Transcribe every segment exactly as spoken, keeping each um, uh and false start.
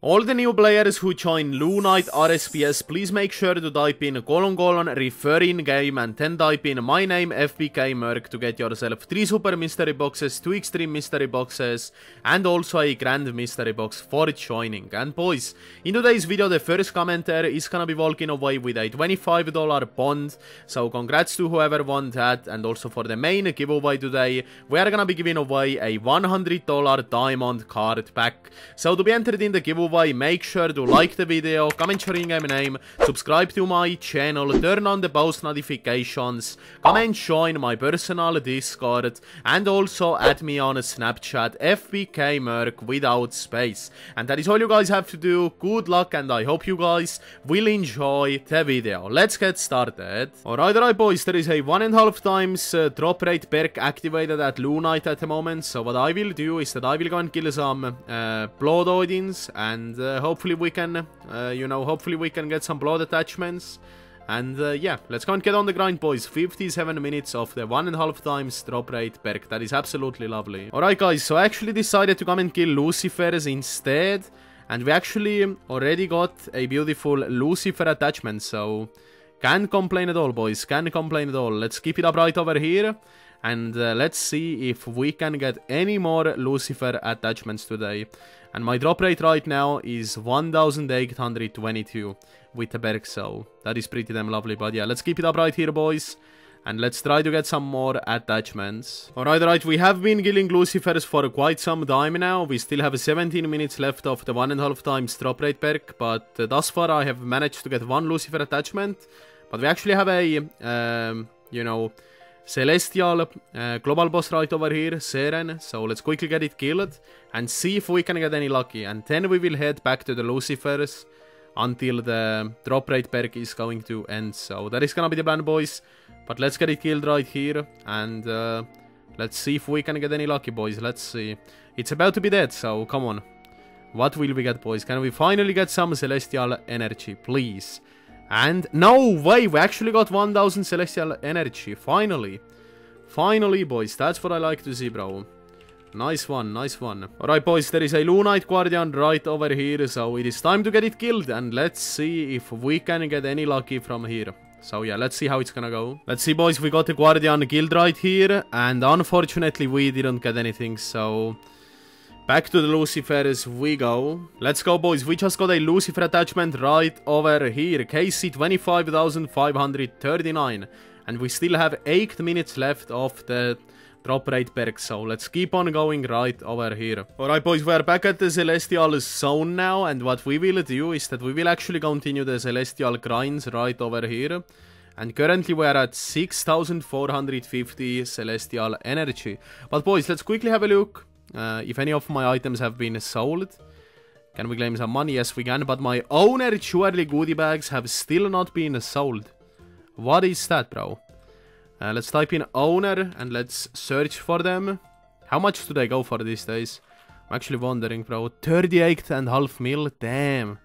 All the new players who join Lunite R S P S, please make sure to type in colon colon refer in game and then type in my name F P K Merk to get yourself three super mystery boxes, two extreme mystery boxes and also a grand mystery box for joining. And boys, in today's video the first commenter is gonna be walking away with a twenty-five dollar bond, so congrats to whoever won that. And also for the main giveaway today, we are gonna be giving away a one hundred dollar diamond card pack. So to be entered in the giveaway, make sure to like the video, comment your in-game name, subscribe to my channel, turn on the post notifications, come and join my personal Discord, and also add me on a Snapchat, F P K Merk without space. And that is all you guys have to do. Good luck, and I hope you guys will enjoy the video. Let's get started. Alright, alright boys, there is a one and a half times uh, drop rate perk activated at Lunite at the moment. So what I will do is that I will go and kill some uh, bloodoidens and And uh, hopefully we can, uh, you know, hopefully we can get some blood attachments. And uh, yeah, let's go and get on the grind, boys. fifty-seven minutes of the one and a half times drop rate perk. That is absolutely lovely. Alright guys, so I actually decided to come and kill Lucifers instead. And we actually already got a beautiful Lucifer attachment. So can't complain at all, boys. Can't complain at all. Let's keep it up right over here. And uh, let's see if we can get any more Lucifer attachments today. And my drop rate right now is one thousand eight hundred twenty-two with the perk, so that is pretty damn lovely. But yeah, let's keep it up right here, boys. And let's try to get some more attachments. Alright, alright, we have been killing Lucifers for quite some time now. We still have seventeen minutes left of the one and a half times drop rate perk. But uh, thus far I have managed to get one Lucifer attachment. But we actually have a, um, you know... Celestial uh, global boss right over here, Seren, so let's quickly get it killed and see if we can get any lucky, and then we will head back to the Lucifers until the drop rate perk is going to end. So that is gonna be the plan, boys, but let's get it killed right here and uh, let's see if we can get any lucky, boys. Let's see, it's about to be dead, so come on, what will we get, boys? Can we finally get some Celestial energy, please? And no way, we actually got one thousand Celestial energy, finally. Finally, boys, that's what I like to see, bro. Nice one, nice one. Alright, boys, there is a Lunite Guardian right over here, so it is time to get it killed. And let's see if we can get any lucky from here. So yeah, let's see how it's gonna go. Let's see, boys, we got the Guardian killed right here. And unfortunately, we didn't get anything, so... back to the Lucifers we go. Let's go, boys. We just got a Lucifer attachment right over here. K C twenty-five thousand five hundred thirty-nine. And we still have eight minutes left of the drop rate perk. So let's keep on going right over here. Alright, boys. We are back at the Celestial zone now. And what we will do is that we will actually continue the Celestial grinds right over here. And currently we are at six thousand four hundred fifty Celestial energy. But boys, let's quickly have a look. Uh, if any of my items have been sold. Can we claim some money? Yes, we can. But my owner jewelry goodie bags have still not been sold. What is that, bro? Uh, let's type in owner and let's search for them. How much do they go for these days? I'm actually wondering, bro. thirty-eight and a half mil. Damn.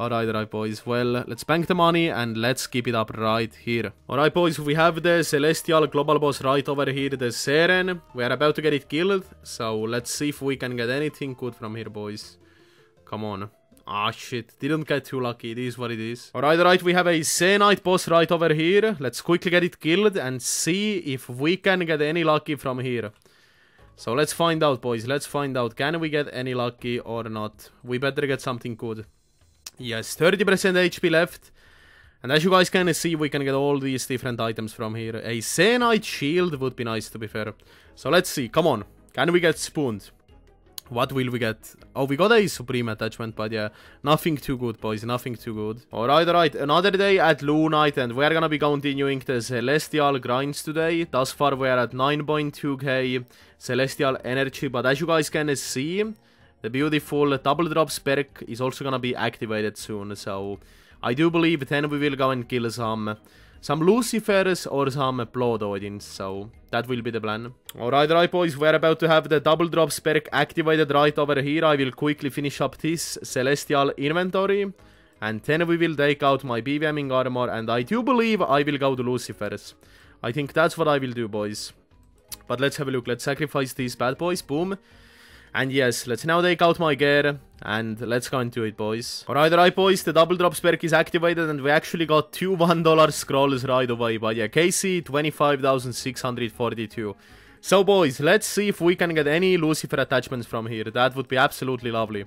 Alright, alright, boys. Well, let's bank the money and let's keep it up right here. Alright, boys, we have the Celestial Global Boss right over here, the Seren. We are about to get it killed, so let's see if we can get anything good from here, boys. Come on. Ah, shit. Didn't get too lucky. It is what it is. Alright, alright, we have a Zenyte boss right over here. Let's quickly get it killed and see if we can get any lucky from here. So let's find out, boys. Let's find out. Can we get any lucky or not? We better get something good. Yes, thirty percent H P left. And as you guys can see, we can get all these different items from here. A Zenyte shield would be nice, to be fair. So let's see, come on. Can we get spooned? What will we get? Oh, we got a Supreme attachment, but yeah, nothing too good, boys, nothing too good. Alright, alright, another day at Lunite, and we're gonna be continuing the Celestial grinds today. Thus far, we're at nine point two K Celestial energy, but as you guys can see... the beautiful double drops perk is also gonna be activated soon, so I do believe then we will go and kill some some Lucifers or some bloodoidens, so that will be the plan. Alright, alright, boys, we're about to have the double drops perk activated right over here. I will quickly finish up this Celestial inventory, and then we will take out my BVMing armor, and I do believe I will go to Lucifers. I think that's what I will do, boys. But let's have a look, let's sacrifice these bad boys, boom. And yes, let's now take out my gear and let's go into it, boys. Alright, alright, boys, the double drop perk is activated and we actually got two one dollar scrolls right away. But yeah, K C twenty-five thousand six hundred forty-two. So, boys, let's see if we can get any Lucifer attachments from here. That would be absolutely lovely.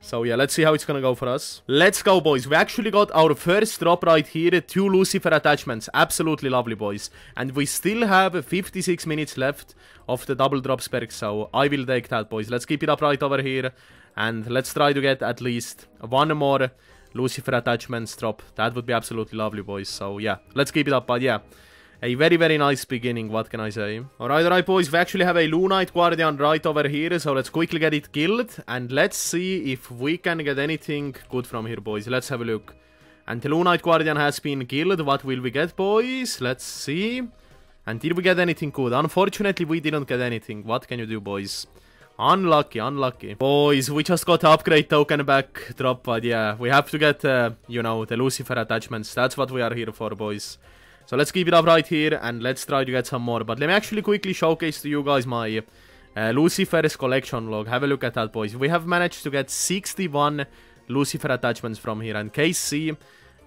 So, yeah, let's see how it's gonna go for us. Let's go, boys. We actually got our first drop right here. Two Lucifer attachments. Absolutely lovely, boys. And we still have fifty-six minutes left of the double drop perk. So, I will take that, boys. Let's keep it up right over here. And let's try to get at least one more Lucifer attachments drop. That would be absolutely lovely, boys. So, yeah, let's keep it up. But, yeah. A very, very nice beginning, what can I say? Alright, alright, boys, we actually have a Lunite Guardian right over here, so let's quickly get it killed. And let's see if we can get anything good from here, boys. Let's have a look. And the Lunite Guardian has been killed. What will we get, boys? Let's see. And did we get anything good? Unfortunately, we didn't get anything. What can you do, boys? Unlucky, unlucky. Boys, we just got the upgrade token back drop, but yeah, we have to get, uh, you know, the Lucifer attachments. That's what we are here for, boys. So let's keep it up right here and let's try to get some more. But let me actually quickly showcase to you guys my uh, Lucifer's collection log. Have a look at that, boys. We have managed to get sixty-one Lucifer attachments from here. And K C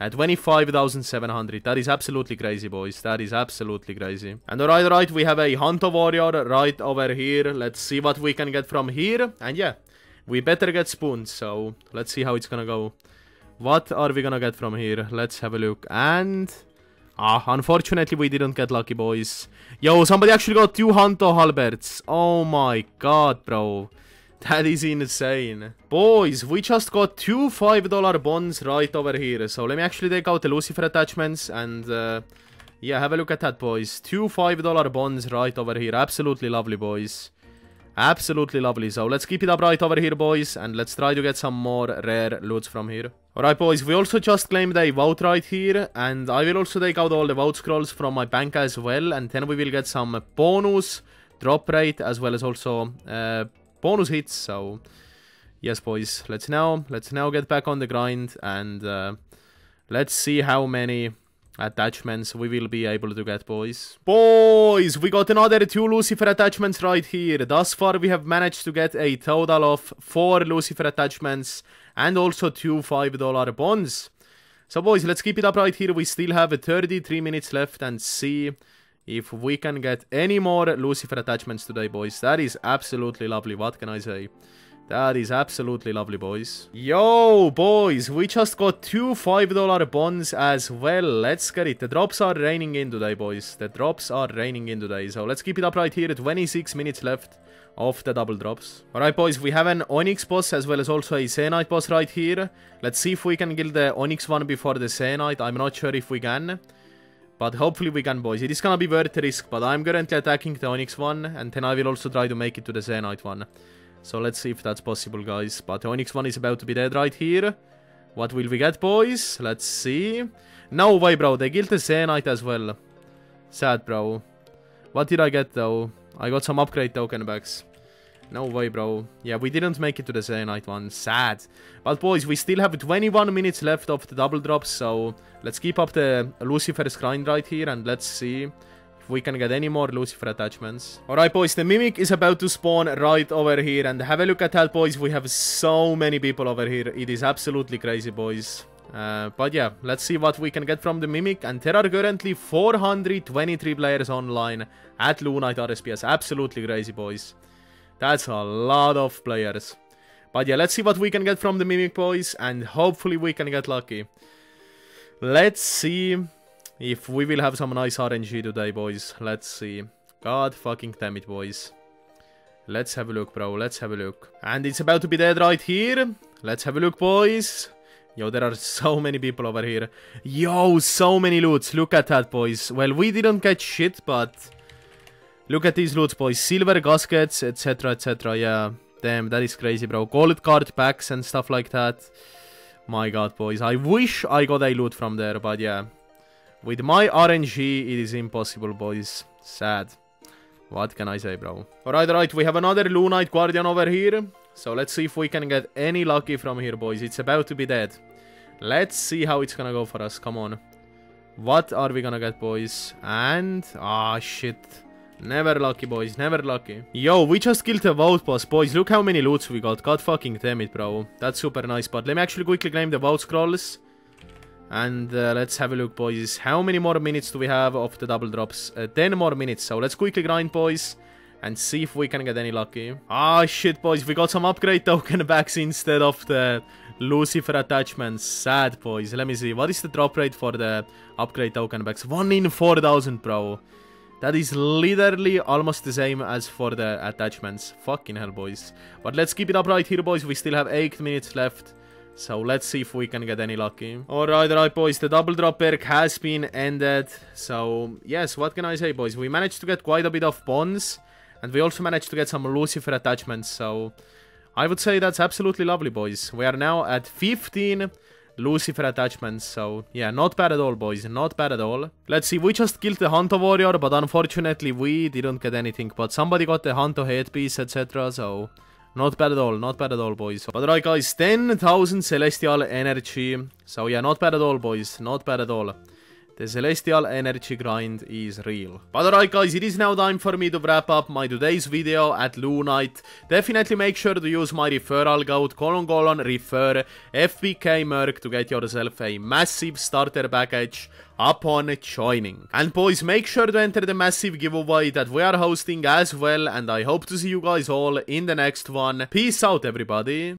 at twenty-five thousand seven hundred. That is absolutely crazy, boys. That is absolutely crazy. And alright, alright, we have a Hanto Warrior right over here. Let's see what we can get from here. And yeah, we better get spoons. So let's see how it's gonna go. What are we gonna get from here? Let's have a look. And... ah, unfortunately we didn't get lucky, boys. Yo, somebody actually got two Hunter Halberds. Oh my god, bro. That is insane. Boys, we just got two five dollar bonds right over here. So let me actually take out the Lucifer attachments and... Uh, yeah, have a look at that, boys. Two five dollar bonds right over here. Absolutely lovely, boys. Absolutely lovely. So let's keep it up right over here, boys, and let's try to get some more rare loots from here. Alright, boys, we also just claimed a vault right here, and I will also take out all the vault scrolls from my bank as well, and then we will get some bonus drop rate as well as also uh, bonus hits. So yes, boys, let's now let's now get back on the grind and uh, let's see how many attachments we will be able to get, boys. Boys, we got another two Lucifer attachments right here. Thus far, we have managed to get a total of four Lucifer attachments and also two five dollar bonds. So, boys, let's keep it up right here. We still have thirty-three minutes left and see if we can get any more Lucifer attachments today, boys. That is absolutely lovely. What can I say? That is absolutely lovely, boys. Yo, boys, we just got two five dollar bonds as well. Let's get it. The drops are raining in today, boys. The drops are raining in today. So let's keep it up right here. twenty-six minutes left of the double drops. Alright, boys, we have an Onyx boss as well as also a Zenyte boss right here. Let's see if we can kill the Onyx one before the Zenyte. I'm not sure if we can. But hopefully we can, boys. It is gonna be worth the risk. But I'm currently attacking the Onyx one. And then I will also try to make it to the Zenyte one. So let's see if that's possible, guys. But the Onyx one is about to be dead right here. What will we get, boys? Let's see. No way, bro. They killed the Zenyte as well. Sad, bro. What did I get, though? I got some upgrade token bags. No way, bro. Yeah, we didn't make it to the Zenyte one. Sad. But, boys, we still have twenty-one minutes left of the double drops. So let's keep up the Lucifer's grind right here. And let's see if we can get any more Lucifer attachments. Alright, boys, the Mimic is about to spawn right over here. And have a look at that, boys. We have so many people over here. It is absolutely crazy, boys. Uh, but yeah, let's see what we can get from the Mimic. And there are currently four hundred twenty-three players online at Lunite R S P S. Absolutely crazy, boys. That's a lot of players. But yeah, let's see what we can get from the Mimic, boys. And hopefully we can get lucky. Let's see if we will have some nice R N G today, boys. Let's see. God fucking damn it, boys. Let's have a look, bro. Let's have a look. And it's about to be dead right here. Let's have a look, boys. Yo, there are so many people over here. Yo, so many loots. Look at that, boys. Well, we didn't get shit, but look at these loots, boys. Silver gaskets, etc, et cetera. Yeah, damn, that is crazy, bro. Gold card packs and stuff like that. My god, boys. I wish I got a loot from there, but yeah. With my R N G, it is impossible, boys. Sad. What can I say, bro? Alright, alright, we have another Lunite Guardian over here. So let's see if we can get any lucky from here, boys. It's about to be dead. Let's see how it's gonna go for us. Come on. What are we gonna get, boys? And... ah, shit. Never lucky, boys. Never lucky. Yo, we just killed a Vault Boss, boys. Look how many loots we got. God fucking damn it, bro. That's super nice. But let me actually quickly claim the Vault Scrolls. And uh, let's have a look, boys. How many more minutes do we have of the double drops? Uh, ten more minutes. So let's quickly grind, boys. And see if we can get any lucky. Ah, shit, boys. We got some upgrade token backs instead of the Lucifer attachments. Sad, boys. Let me see. What is the drop rate for the upgrade token backs? one in four thousand, bro. That is literally almost the same as for the attachments. Fucking hell, boys. But let's keep it up right here, boys. We still have eight minutes left. So let's see if we can get any lucky. Alright, alright, boys. The double drop perk has been ended. So, yes, what can I say, boys? We managed to get quite a bit of bonds. And we also managed to get some Lucifer attachments. So, I would say that's absolutely lovely, boys. We are now at fifteen... Lucifer attachments, so yeah, not bad at all, boys, not bad at all. Let's see, we just killed the Hanto Warrior, but unfortunately we didn't get anything, but somebody got the Hanto headpiece, et cetera, so not bad at all, not bad at all, boys. But right, guys, ten thousand Celestial energy, so yeah, not bad at all, boys, not bad at all. The Celestial energy grind is real. But alright, guys, it is now time for me to wrap up my today's video at Lunite. Definitely make sure to use my referral code colon colon refer F P K Merk to get yourself a massive starter package upon joining. And boys, make sure to enter the massive giveaway that we are hosting as well. And I hope to see you guys all in the next one. Peace out, everybody.